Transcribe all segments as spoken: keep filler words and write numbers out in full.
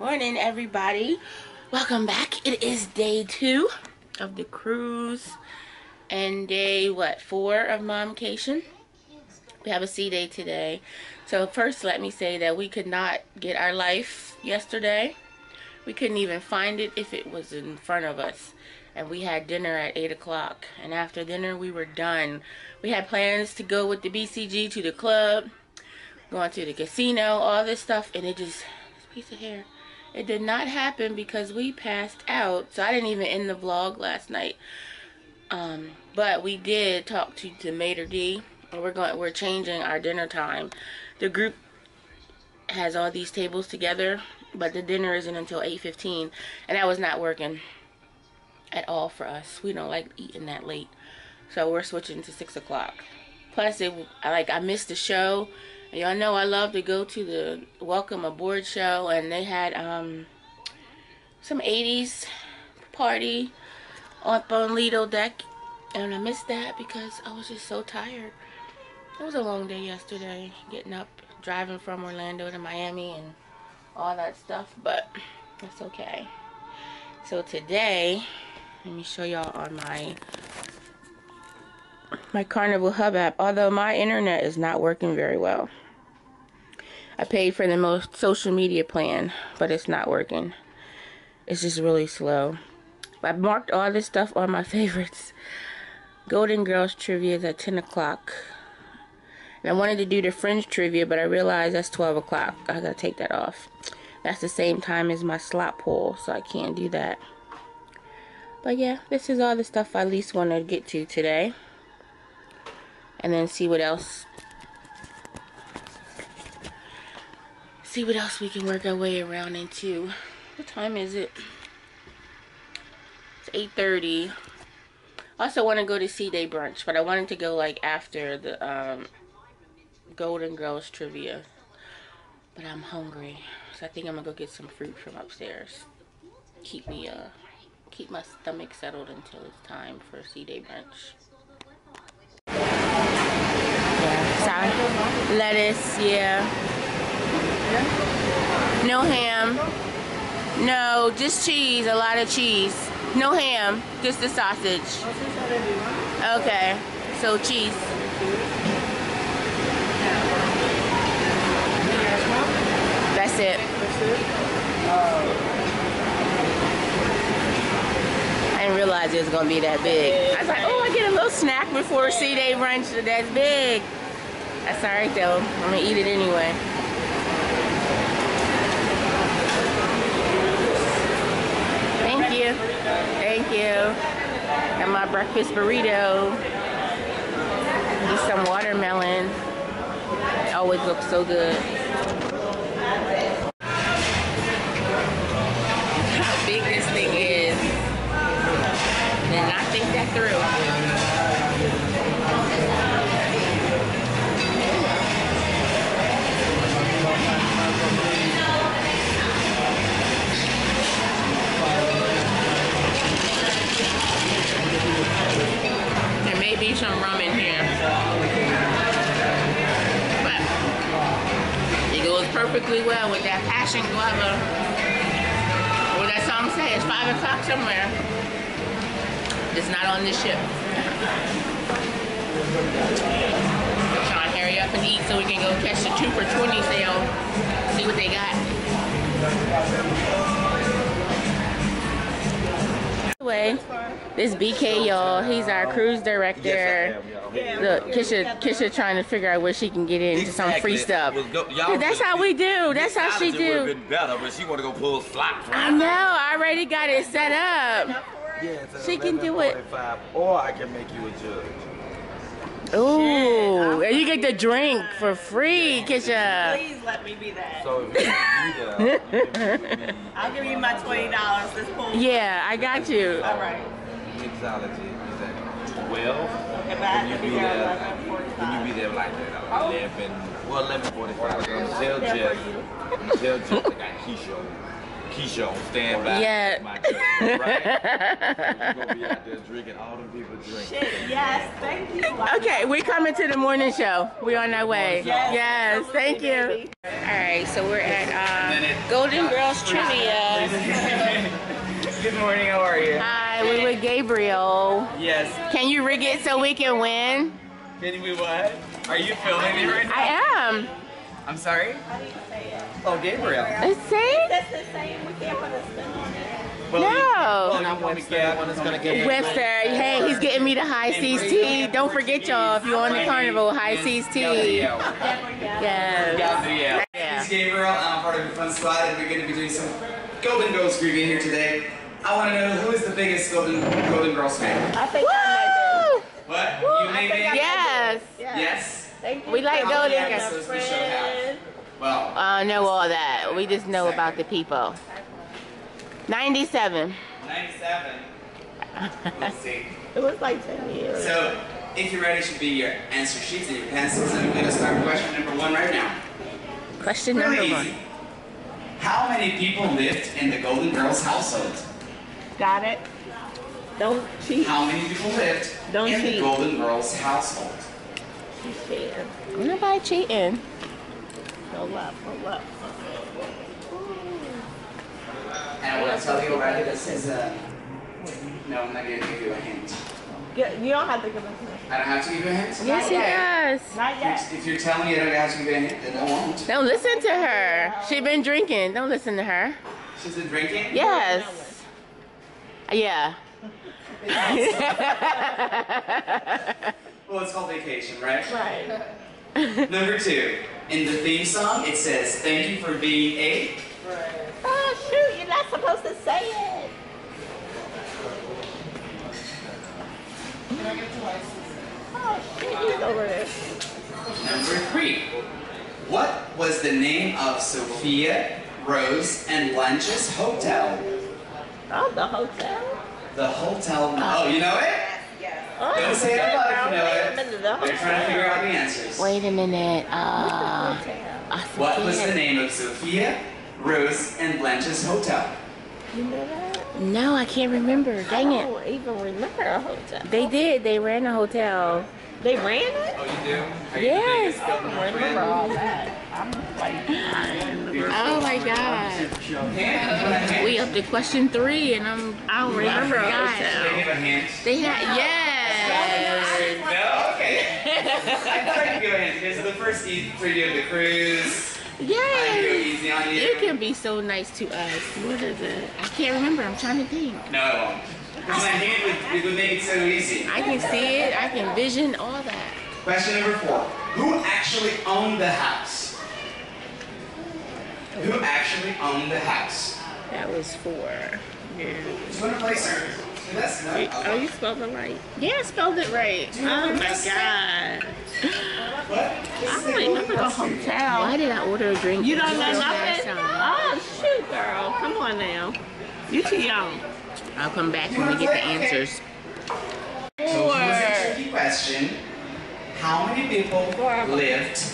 Morning, everybody. Welcome back. It is day two of the cruise and day what four of momcation. We have a sea day today. So first, let me say that we could not get our life yesterday. We couldn't even find it if it was in front of us. And we had dinner at eight o'clock. And after dinner, we were done. We had plans to go with the B C G to the club, going to the casino, all this stuff. And it just, this piece of hair, it did not happen because we passed out. So I didn't even end the vlog last night. Um, but we did talk to the maitre d'. We're going. We're changing our dinner time. The group has all these tables together, but the dinner isn't until eight fifteen, and that was not working at all for us. We don't like eating that late, so we're switching to six o'clock. Plus, it like I missed the show. Y'all know I love to go to the Welcome Aboard show, and they had um some eighties party up on Lido Deck, and I missed that because I was just so tired. It was a long day yesterday, getting up, driving from Orlando to Miami and all that stuff, but that's okay. So today, let me show y'all on my my Carnival Hub app, although my internet is not working very well. I paid for the most social media plan, but it's not working. It's just really slow. I've marked all this stuff on my favorites. Golden Girls trivia is at ten o'clock. And I wanted to do the French trivia, but I realized that's twelve o'clock. I gotta take that off. That's the same time as my slot pool, so I can't do that. But yeah, this is all the stuff I at least want to get to today. And then see what else. See what else we can work our way around into. What time is it? It's eight thirty. I also want to go to Sea Day brunch, but I wanted to go like after the... Um, Golden Girls trivia, but I'm hungry, so I think I'm gonna go get some fruit from upstairs. Keep me uh keep my stomach settled until it's time for Sea Day brunch. Yeah, sorry. Lettuce, yeah. No ham. No, just cheese, a lot of cheese. No ham, just the sausage. Okay, so cheese. That's it. I didn't realize it was going to be that big. I was like, oh, I get a little snack before Sea Day brunch. That's big. That's all right, though. I'm going to eat it anyway. Thank you. Thank you. Got my breakfast burrito. Get some watermelon. It always looks so good. How big this thing is. Did not think that through. There may be some rum in here. Perfectly well with that passion guava. Well, that song says it's five o'clock somewhere. It's not on this ship. We're trying to hurry up and eat so we can go catch the two for twenty sale. See what they got. Anyway, this B K, y'all, he's our cruise director. Yes, Look, Kisha, Kisha trying to figure out where she can get into exactly. some free stuff. That's how we do. That's how she do. Been better, but she want to go pull slots. I know. I already got it set up. Yeah, she can do it. Or I can make you a judge. Ooh, and you get the drink for free, Kisha. Please let me be that. So if you do that, I'll give you my twenty dollars this pool. Yeah, I got you. All right. Well. Can you be there? Can you be there like that? eleven, well, eleven forty-five. Michelle Jeff, Michelle Jeff, I got Keisha. Keisha on standby. Yeah. My girl, right? You're gonna be out there drinking all them people drinking. Shit, yes, thank you. Okay, we're coming to the morning show. We're on our way. Yes, yes, thank you. All right, so we're at um, Golden Girls Trivia. Good morning, how are you? Hi, we're with Gabriel. Yes. Can you rig it so we can win? Can we what? Are you filming me right now? I am. I'm sorry? How do you say it? Oh, Gabriel. It's the same? That's the same. We can't put a spin on it. Well, no. Well, not Webster. Webster. Webster. Hey, he's getting me the high seas tea. Don't forget, y'all, if you're on the Carnival, high seas tea. Yes. Yeah. This is Gabriel. I'm part of a fun squad, and we're going to be doing some Golden Girls trivia here today. I want to know who is the biggest Golden, Golden Girls fan. I think I What? Woo! You made it? Yes. Yes. Thank you. We like Golden Girls. Well, I uh, know all that. We just know second. about the people. ninety-seven. ninety-seven. Let's see. It was like ten years. So, if you're ready, should be your answer sheets and your pencils. And we're going to start with question number one right now. Question really number easy. one. How many people lived in the Golden Girls household? Got it. Don't cheat. How many people lived Don't in cheat. the Golden Girls household? She's cheating. Ain't nobody cheating. Hold up, hold up. And I want to tell you already, this is a... No, I'm not going to give you a hint. You don't have to give us a hint. I don't have to give you a hint? Yes, he does. Not yet. If you're, if you're telling me I don't have to give you a hint, then I won't. Don't listen to her. She's been drinking. Don't listen to her. She's been drinking? Yes. Yeah. Well, it's called vacation, right? Right. Number two, in the theme song, it says, "Thank you for being a." Right. Oh shoot! You're not supposed to say it. Can I get twice? Oh shit! He's over there. Number three, what was the name of Sophia, Rose, and Lunch's hotel? Oh, the hotel. The hotel. Oh, you know it. Oh, Don't say it aloud, you know it. Minute, the They're trying to figure out the answers. Wait a minute. Uh, what was the name of Sophia, Rose, and Blanche's hotel? You know that? No, I can't remember. Dang it. I don't even remember a hotel. They did. They ran a hotel. They ran it? Oh, you do? Are yes. You I don't remember all that. I'm like, oh my God. We up to question three, and I'm, I don't remember all that. They had, yeah. No? Okay. I thought I could go ahead. Here's the first preview of the cruise. Yes. Easy on you. You can be so nice to us. What is it? I can't remember. I'm trying to think. No, I won't. Because my hand would, would make it so easy. I can see it. I can vision all that. Question number four. Who actually owned the house? Who actually owned the house? That was four. Yeah. Just want to play, sir. That's not, oh, you spelled it right. Yeah, I spelled it right. Oh my God. I don't remember the hotel. Why did I order a drink? You don't know nothing? Oh, shoot, girl. Come on now. You're too young. I'll come back when we get the answers. So here's a tricky question. How many people lived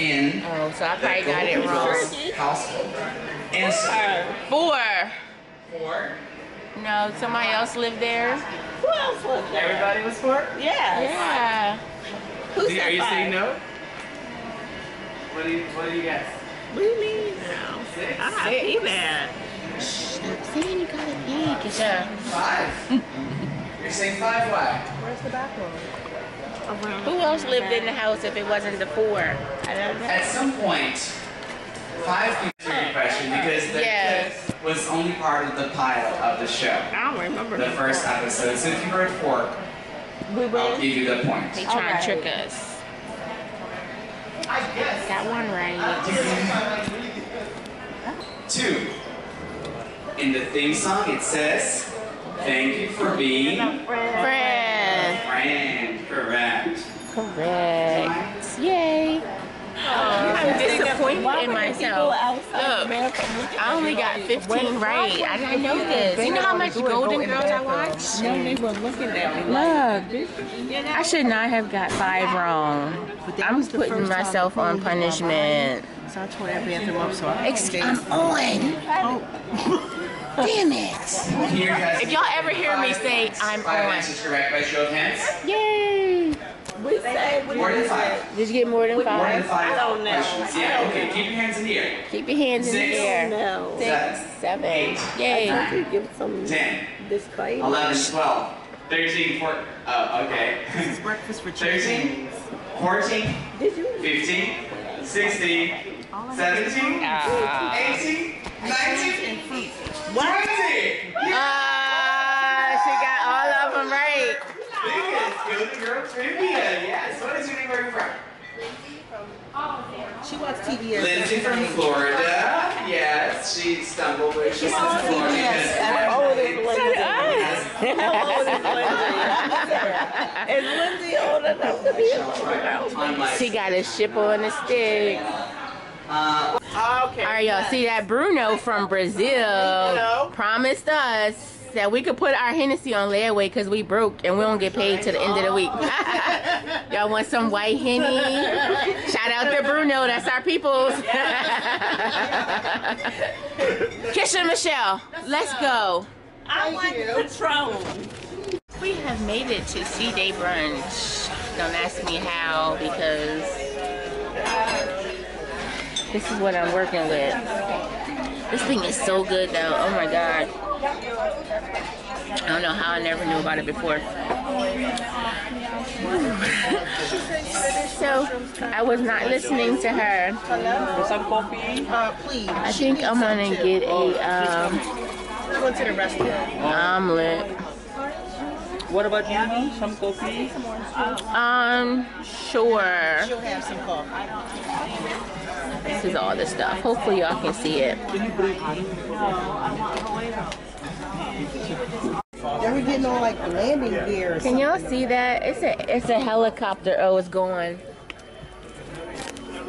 in oh, so I probably got it wrong. household? Answer. Four. Four. No, somebody else lived there. Who else lived there? Everybody was for it? Yes. Yeah. Who said Are you five? saying no? What do you, what do you guess? What do you mean? No. Six. I'm not saying that. Shh, stop saying you got it big. Yeah. Five? You're saying five? Why? Where's the bathroom? Around Who else lived back. in the house if it wasn't the four? I don't know. At some point, five people are question because the yes. kids was only part of the pilot of the show. I don't remember the first part. episode. So if you were at four, we I'll give you the point. They try to trick us. I guess. Got one right. Two. In the theme song, it says, "Thank you for being a friend." Friend. Friend. Correct. Correct. Yay. Oh, I'm disappointed in myself. Look, I only got fifteen right. I didn't know this. You know how much Golden Girls I watch? No, they were looking at me. Look, I should not have got five wrong. I'm putting myself on punishment. So I tore every other one. I'm on. Damn it! If y'all ever hear me say I'm on, five answers correct by show of hands. Yay! We say more than five. Did you get more than five? More than five. I don't know. Yeah. Okay. Keep your hands in the air. Keep your hands in the air. No. Six, seven, eight, yay! Give some. Ten. This plate. Eleven, twelve, thirteen, fourteen. Uh, okay. This is breakfast for thirteen, fourteen, fifteen, sixteen, seventeen, eighteen, nineteen. What? Uh, she got all of them right. Vegas, Golden Girls trivia. Yes. What is your name? Where are you from? Lindsay from. Oh, she watches T V. Lindsay from Florida. Yes, she stumbled where she stumbled. How old is Lindsay? How old is Lindsay? Is Lindsay old enough to be a girl? She got a ship on a stick. Uh, okay. All right, y'all. Yes. See that Bruno from Brazil Bruno. promised us that we could put our Hennessy on layaway because we broke and we don't get paid till the end of the week. Y'all want some white Henny? Shout out to Bruno. That's our peoples. Kisha Michelle, let's go. I want Patron. We have made it to C-Day brunch. Don't ask me how because... this is what I'm working with. This thing is so good though. Oh my God. I don't know how I never knew about it before. So I was not listening to her. Some coffee? Uh, please. I think I'm gonna get a um omelet. What about you? Some coffee? Um, sure. She'll have some coffee. This is all this stuff. Hopefully y'all can see it. They were getting on like landing gear. Can y'all see that? It's a it's a helicopter. Oh, it's going.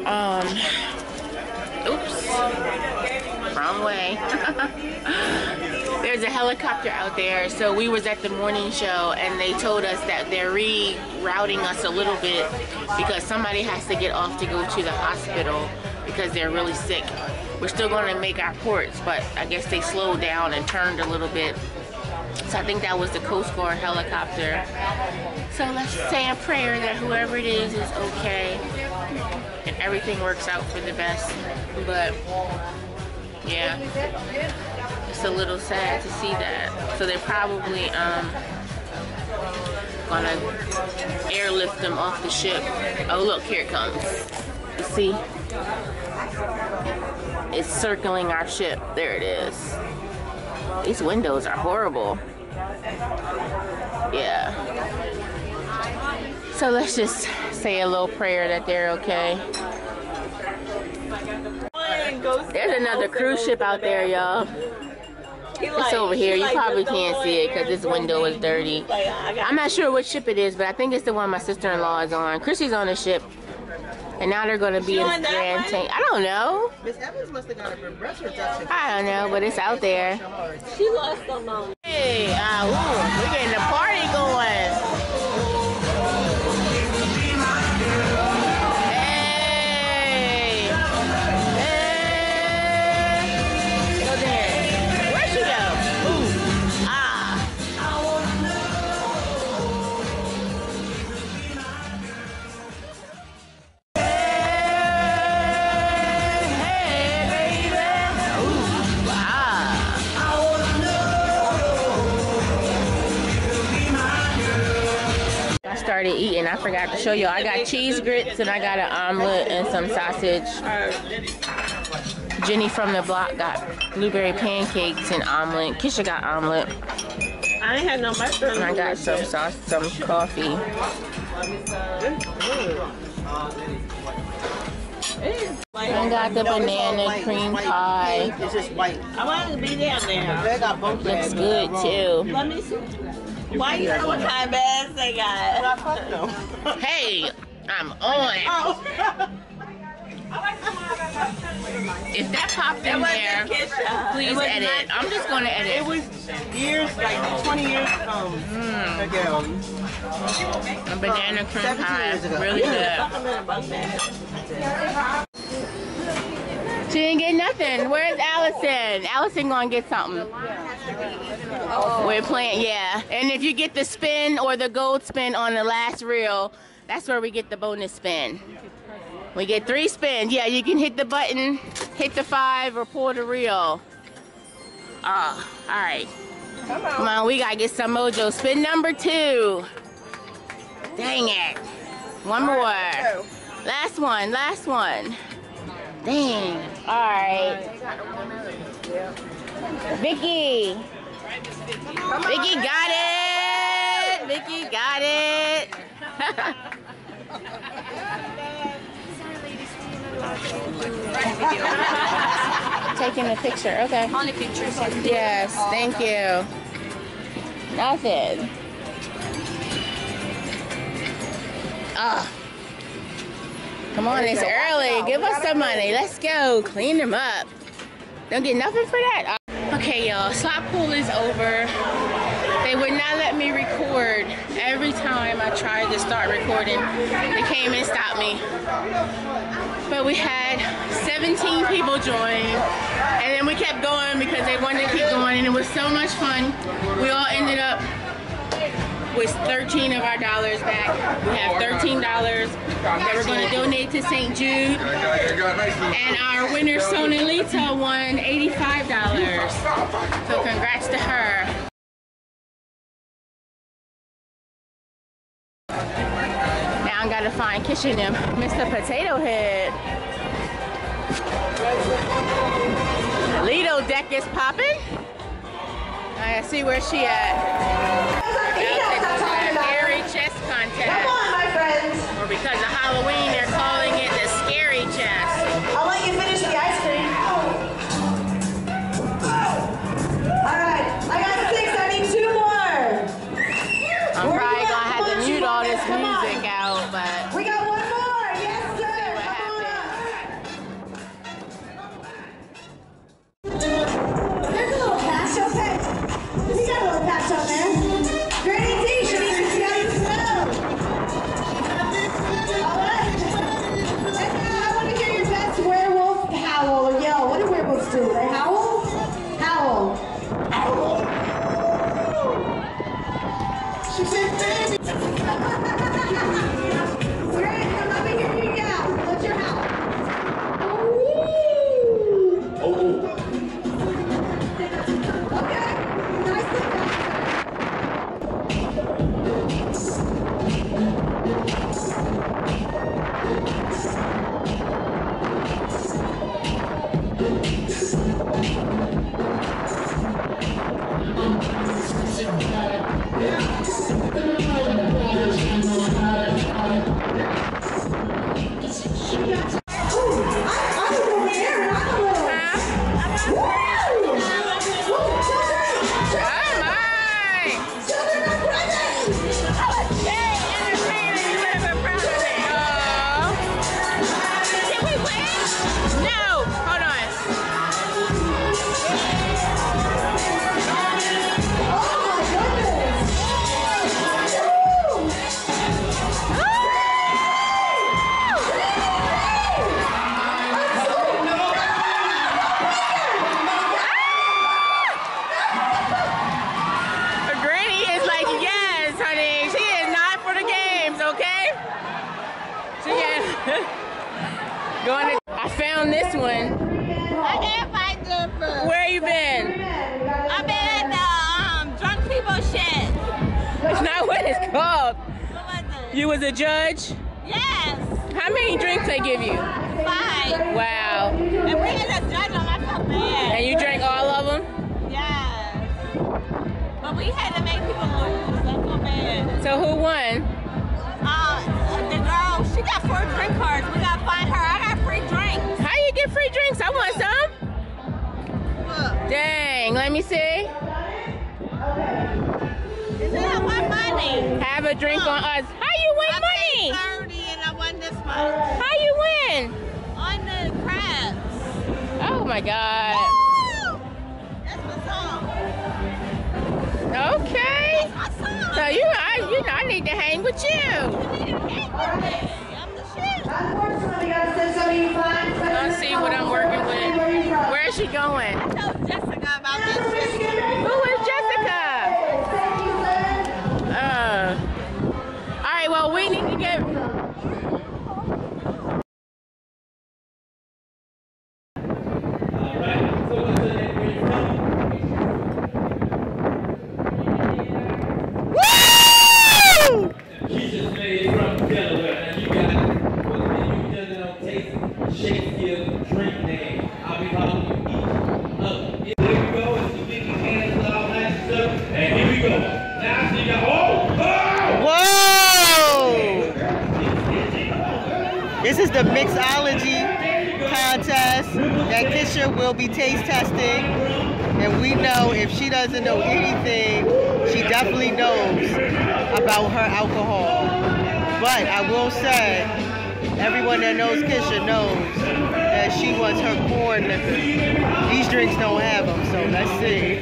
Um. Oops. Wrong way. There's a helicopter out there. So we was at the morning show and they told us that they're rerouting us a little bit because somebody has to get off to go to the hospital because they're really sick. We're still going to make our ports, but I guess they slowed down and turned a little bit. So I think that was the Coast Guard helicopter. So let's say a prayer that whoever it is is okay and everything works out for the best. But yeah, it's a little sad to see that. So they're probably um, gonna airlift them off the ship. Oh look, here it comes. You see? It's circling our ship. There it is. These windows are horrible. Yeah. So let's just say a little prayer that they're okay. There's another cruise ship out there, y'all. It's over here. You probably can't see it because this window is dirty. I'm not sure what ship it is, but I think it's the one my sister-in-law is on. Chrissy's on a ship. And now they're going to be in the Grand Tank. I don't know. Miss Evans must have got a breast reduction. I don't know, but it's out there. She lost her mom. Hey, uh, ooh, we're getting the party going. Started eating. I forgot to show y'all. I got cheese grits and I got an omelet and some sausage. Jenny from the block got blueberry pancakes and omelet. Kisha got omelet. I ain't had no mustard. And I got some sauce, some coffee. I got the banana cream pie. It's just white. I wanted to be down there. Looks good too. Let me see. Why you know what kind of ass they got? Hey, I'm on it. Oh. If that popped in there, please edit. I'm just going to edit. It was years, like twenty years ago. Mm. Okay. A banana cream pie, really good. She didn't get nothing. Where's Allison? Allison gonna get something. We're playing, yeah. And if you get the spin or the gold spin on the last reel, that's where we get the bonus spin. We get three spins. Yeah, you can hit the button, hit the five, or pull the reel. Ah, oh, all right. Come on. Come on, we gotta get some mojo. Spin number two. Dang it. One more. Last one, last one. Dang. All right. Vicky. Vicky got it. Vicky got it. Taking a picture, okay. Only pictures. Yes, thank you. Nothing. Ah. Oh. Come on, it's early. Give us some money. Let's go. Clean them up. Don't get nothing for that. Okay, y'all. Slot pool is over. They would not let me record. Every time I tried to start recording, they came and stopped me. But we had seventeen people join, and then we kept going because they wanted to keep going, and it was so much fun. We all ended up with thirteen of our dollars back. We have thirteen dollars that we're going to donate to Saint Jude. And our winner, Sonalita, won eighty-five dollars. So congrats to her. Now I got to find Kishan and Mister Potato Head. Lido Deck is popping. I gotta see where she at. Come on, my friends. Or because of Halloween, they're calling it the scary chest. I'll let you finish the ice cream. Oh. Oh. All right, I got six. I need two more. I'm Where probably gonna have to mute all this Come music on. out, but we got one more. Yes, sir. See what happens. There's a little patch up there. We got a little patch up there. You was a judge? Yes. How many drinks they give you? Five. Wow. And being a judge, I felt bad. And you drank all of them? Yes. But we had to make people lose. I feel bad. So who won? Uh, the girl, she got four drink cards. We got to find her. I got free drinks. How you get free drinks? I want some. Look. Dang. Let me see. Have a drink um, on us. How you win I money? I paid thirty and I won this much. How you win? On the crabs. Oh my God. Woo! That's my song. Okay. That's my song. So you, I, you know, I need to hang with you. You need to hang with me. I'm the shit. Unfortunately, I said something fine. Let's see what I'm working with. Where's she going? I told Jessica about this. Who is Jessica? Uh, all right, well, we need to get... This is the mixology contest that Kisha will be taste testing, and we know if she doesn't know anything, she definitely knows about her alcohol. But I will say, everyone that knows Kisha knows that she wants her corn liquor. These drinks don't have them, so let's see.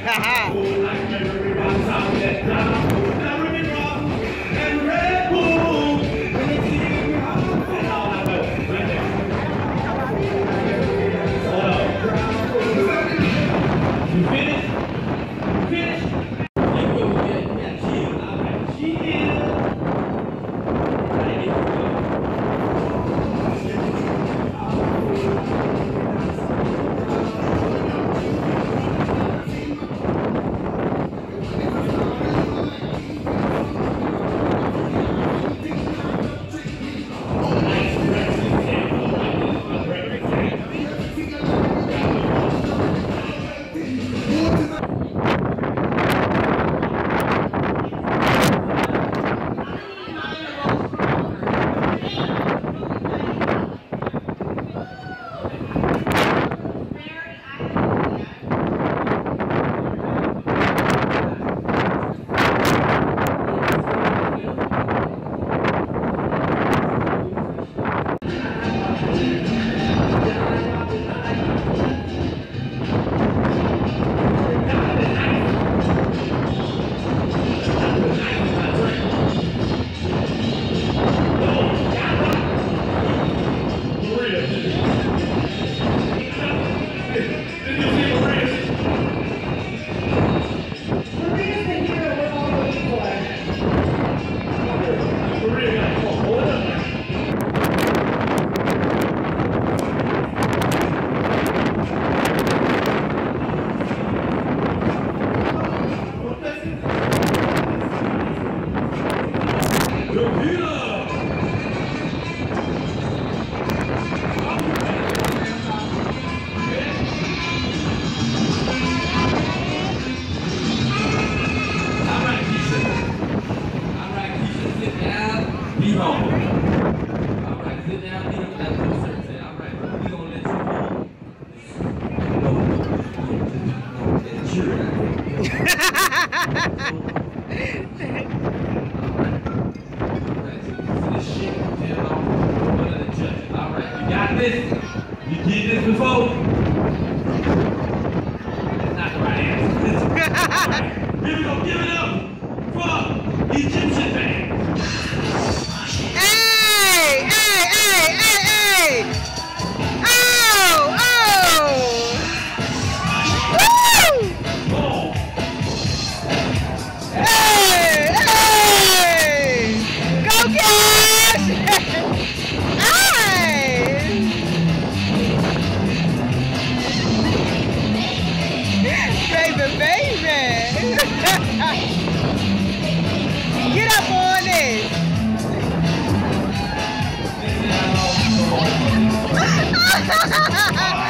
Ha ha ha ha!